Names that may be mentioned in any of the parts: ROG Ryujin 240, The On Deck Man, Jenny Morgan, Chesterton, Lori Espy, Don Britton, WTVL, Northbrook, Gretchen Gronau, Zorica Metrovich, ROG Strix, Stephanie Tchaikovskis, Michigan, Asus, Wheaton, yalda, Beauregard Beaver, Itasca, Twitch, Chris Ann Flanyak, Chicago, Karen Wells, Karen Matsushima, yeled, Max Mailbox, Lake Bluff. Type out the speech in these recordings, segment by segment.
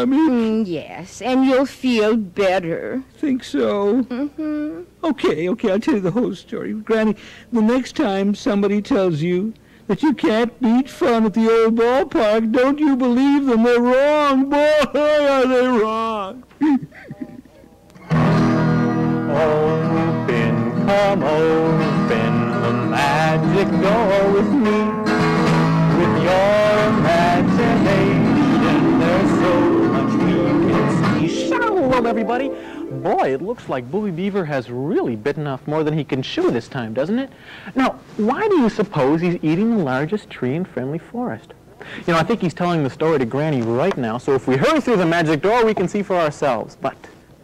tummy? Yes, and you'll feel better. Think so? Mm-hmm. Okay, I'll tell you the whole story. Granny, the next time somebody tells you that you can't beat fun at the old ballpark, don't you believe them? They're wrong. Boy, are they wrong. Open, come open the magic door with me. With your imagination, there's so much we can see. Shalom, everybody. Boy, it looks like Booby Beaver has really bitten off more than he can chew this time, doesn't it? Now, why do you suppose he's eating the largest tree in Friendly Forest? You know, I think he's telling the story to Granny right now, so if we hurry through the magic door, we can see for ourselves. But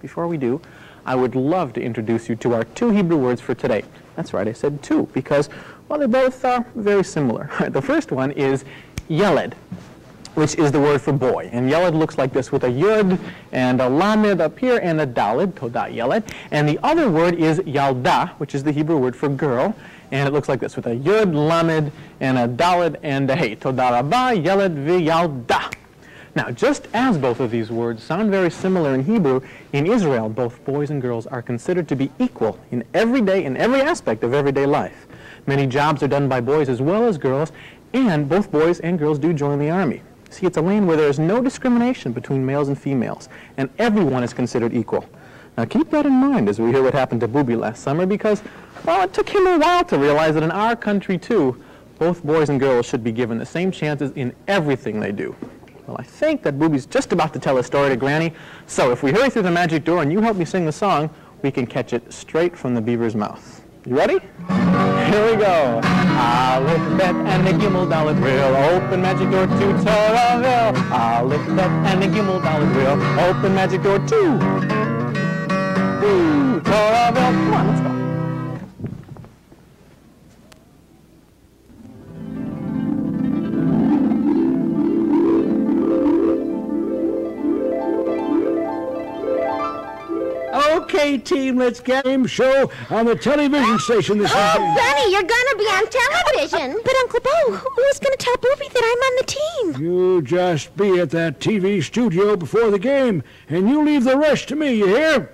before we do, I would love to introduce you to our two Hebrew words for today. That's right, I said two, because, well, they're both very similar. The first one is yeled, which is the word for boy. And yeled looks like this, with a yud and a lamed up here and a daled, todah yeled. And the other word is yalda, which is the Hebrew word for girl. And it looks like this, with a yud, lamed, and a daled, and a hey. Todah rabah, yeled, v'yalda. Now, just as both of these words sound very similar in Hebrew, in Israel, both boys and girls are considered to be equal in every aspect of everyday life. Many jobs are done by boys as well as girls, and both boys and girls do join the army. See, it's a land where there is no discrimination between males and females, and everyone is considered equal. Now, keep that in mind as we hear what happened to Booby last summer, because, well, it took him a while to realize that in our country, too, both boys and girls should be given the same chances in everything they do. Well, I think that Booby's just about to tell a story to Granny, so if we hurry through the magic door and you help me sing the song, we can catch it straight from the beaver's mouth. You ready? Here we go. Aleph, Bet, and the Gimel, Dalet, Real. Open magic door to Torreville. Aleph, Bet, and the Gimel, Dalet, Real. Open magic door to Torreville. Come on, let's go. Okay, team, let's get him show on the television station this evening. Oh, Granny, you're going to be on television. But, Uncle Bo, who's going to tell Booby that I'm on the team? You just be at that TV studio before the game, and you leave the rest to me, you hear?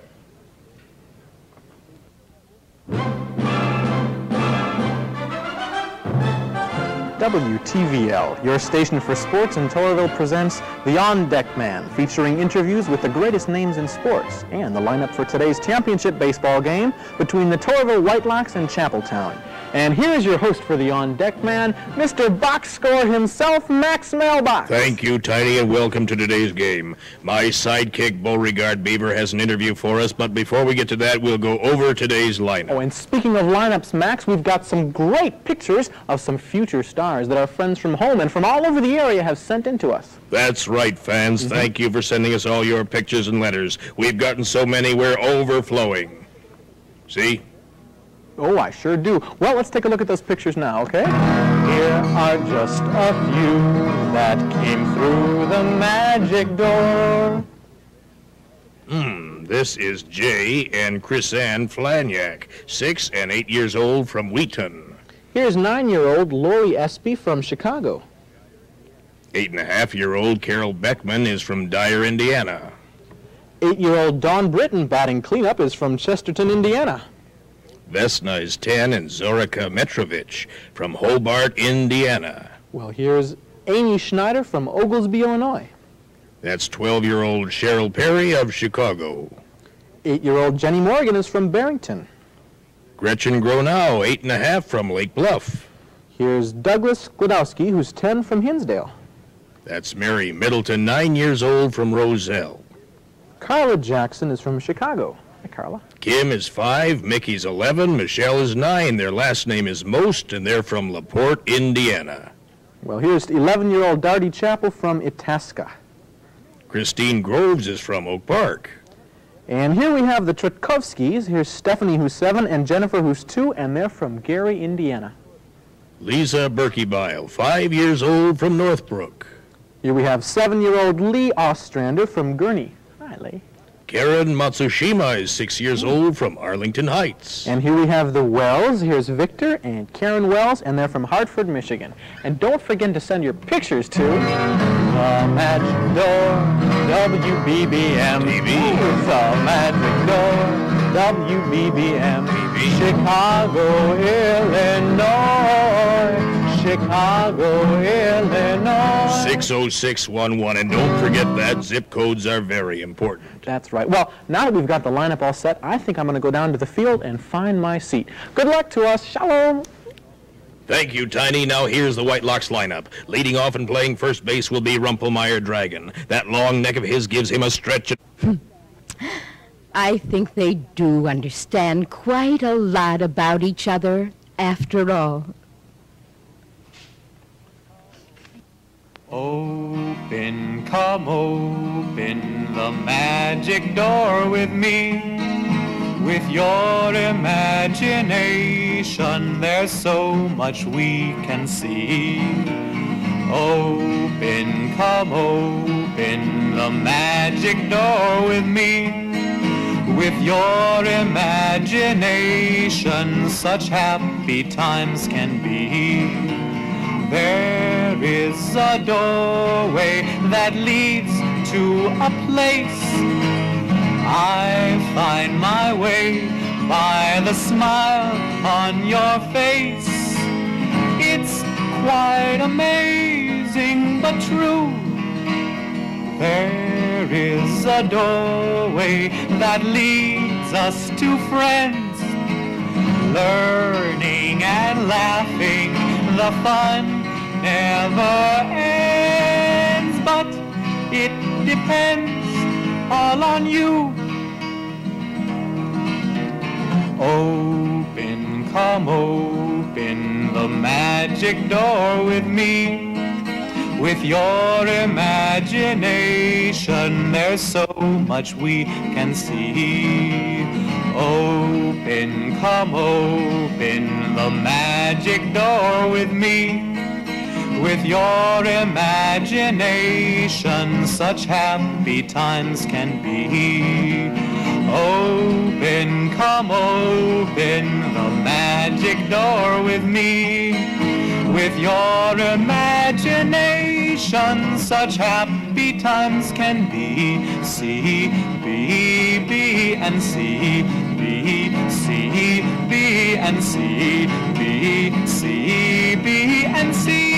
WTVL, your station for sports in Torreville, presents The On Deck Man, featuring interviews with the greatest names in sports and the lineup for today's championship baseball game between the Torreville Whitelocks and Chapeltown. And here's your host for The On Deck Man, Mr. Box Score himself, Max Mailbox. Thank you, Tiny, and welcome to today's game. My sidekick, Beauregard Beaver, has an interview for us, but before we get to that, we'll go over today's lineup. Oh, and speaking of lineups, Max, we've got some great pictures of some future stars that our friends from home and from all over the area have sent in to us. That's right, fans. Mm-hmm. Thank you for sending us all your pictures and letters. We've gotten so many, we're overflowing. See? Oh, I sure do. Well, let's take a look at those pictures now, okay? Here are just a few that came through the magic door. This is Jay and Chris Ann Flanyak, 6 and 8 years old, from Wheaton. Here's 9-year-old Lori Espy from Chicago. 8.5-year-old Carol Beckman is from Dyer, Indiana. 8-year-old Don Britton, batting cleanup, is from Chesterton, Indiana. Vesna is 10 and Zorica Metrovich from Hobart, Indiana. Well, here's Amy Schneider from Oglesby, Illinois. That's 12-year-old Cheryl Perry of Chicago. 8-year-old Jenny Morgan is from Barrington. Gretchen Gronau, 8.5 from Lake Bluff. Here's Douglas Gladowski, who's 10 from Hinsdale. That's Mary Middleton, 9 years old, from Roselle. Carla Jackson is from Chicago. Hi, Carla. Kim is 5, Mickey's 11, Michelle is 9. Their last name is Most, and they're from LaPorte, Indiana. Well, here's 11-year-old Darty Chapel from Itasca. Christine Groves is from Oak Park. And here we have the Trutkovskis. Here's Stephanie, who's 7, and Jennifer, who's 2, and they're from Gary, Indiana. Lisa Berkebile, 5 years old, from Northbrook. Here we have 7-year-old Lee Ostrander from Gurney. Hi, Lee. Karen Matsushima is 6 years old, from Arlington Heights. And here we have the Wells. Here's Victor and Karen Wells, and they're from Hartford, Michigan. And don't forget to send your pictures to... The Magic Door, WBBM. TV. The Magic Door, WBBM. TV. Chicago, Illinois. Chicago, Illinois. 60611, and don't forget that zip codes are very important. That's right. Well, now that we've got the lineup all set, I think I'm going to go down to the field and find my seat. Good luck to us. Shalom. Thank you, Tiny. Now here's the Whitelocks lineup. Leading off and playing first base will be Rumpelmeyer Dragon. That long neck of his gives him a stretch. I think they do understand quite a lot about each other, after all. Open, come open the magic door with me. With your imagination, there's so much we can see. Open, come open the magic door with me. With your imagination, such happy times can be. There is a doorway that leads to a place. I find my way by the smile on your face. It's quite amazing but true. There is a doorway that leads us to friends. Learning and laughing, the fun never ends. But it depends all on you. Open, come open the magic door with me. With your imagination, there's so much we can see. Open, come open the magic door with me. With your imagination, such happy times can be. Open, come open the magic door with me. With your imagination, such happy times can be. See, be, and see. Be, and see. Be, and see.